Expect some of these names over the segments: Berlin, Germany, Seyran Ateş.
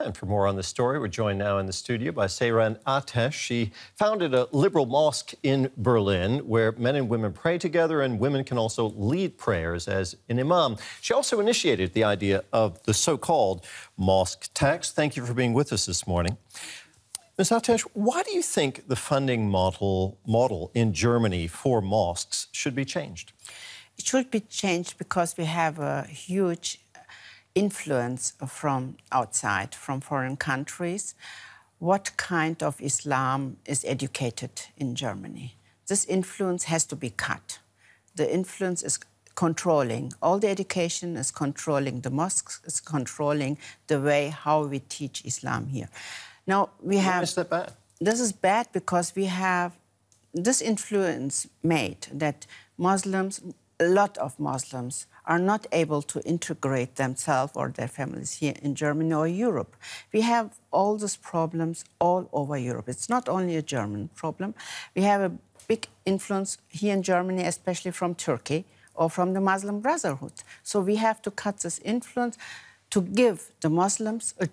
And for more on this story, we're joined now in the studio by Seyran Ateş. She founded a liberal mosque in Berlin where men and women pray together and women can also lead prayers as an imam. She also initiated the idea of the so-called mosque tax. Thank you for being with us this morning. Ms. Ateş, why do you think the funding model in Germany for mosques should be changed? It should be changed because we have a huge influence from outside, from foreign countries. What kind of Islam is educated in Germany? This influence has to be cut. The influence is controlling. All the education is controlling. The mosques is controlling the way how we teach Islam here. Now, we have... Why is that bad? This is bad because we have this influence made that Muslims, a lot of Muslims, are not able to integrate themselves or their families here in Germany or Europe. We have all these problems all over Europe. It's not only a German problem. We have a big influence here in Germany, especially from Turkey or from the Muslim Brotherhood. So we have to cut this influence to give the Muslims a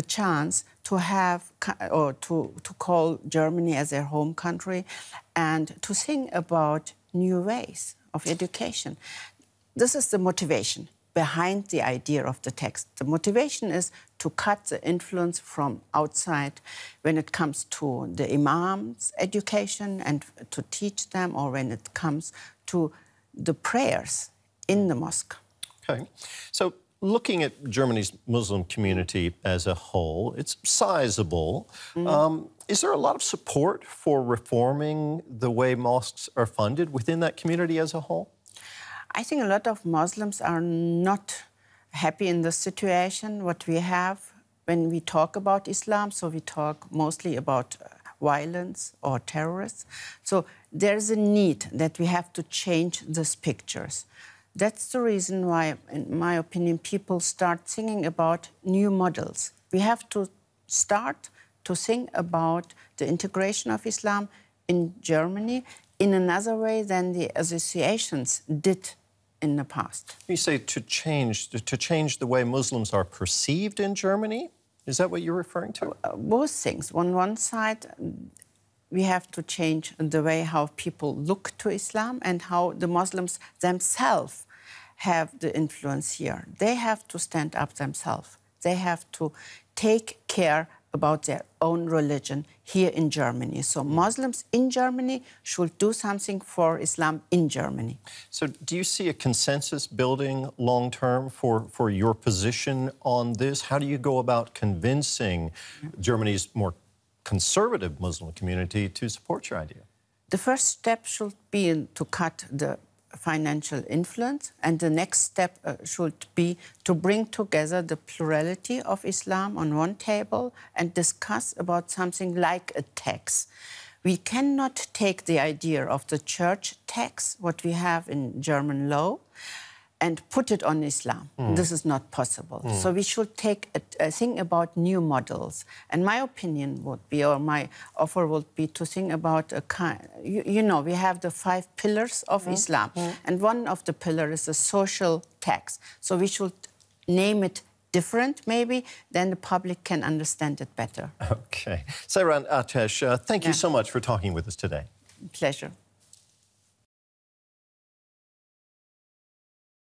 chance to have or to call Germany as their home country and to think about new ways of education. This is the motivation behind the idea of the tax. The motivation is to cut the influence from outside when it comes to the imams' education and to teach them, or when it comes to the prayers in the mosque. Okay. So looking at Germany's Muslim community as a whole, it's sizable. Mm-hmm. Is there a lot of support for reforming the way mosques are funded within that community as a whole? I think a lot of Muslims are not happy in this situation, what we have when we talk about Islam. So we talk mostly about violence or terrorists. So there's a need that we have to change these pictures. That's the reason why, in my opinion, people start thinking about new models. We have to start to think about the integration of Islam in Germany in another way than the associations did in the past. You say to change the way Muslims are perceived in Germany? Is that what you're referring to? Both things. On one side, we have to change the way how people look to Islam and how the Muslims themselves have the influence here. They have to stand up themselves. They have to take care about their own religion here in Germany. So Muslims in Germany should do something for Islam in Germany. So do you see a consensus building long-term for your position on this? How do you go about convincing Germany's more conservative Muslim community to support your idea? The first step should be to cut the financial influence, and the next step should be to bring together the plurality of Islam on one table and discuss about something like a tax. We cannot take the idea of the church tax, what we have in German law, and put it on Islam. Mm. This is not possible. Mm. So we should take a think about new models. And my opinion would be, or my offer would be, to think about a kind... You know, we have the 5 pillars of Islam. Mm. And one of the pillars is a social tax. So we should name it different, maybe, then the public can understand it better. Okay. Seyran Ateş, thank you so much for talking with us today. Pleasure.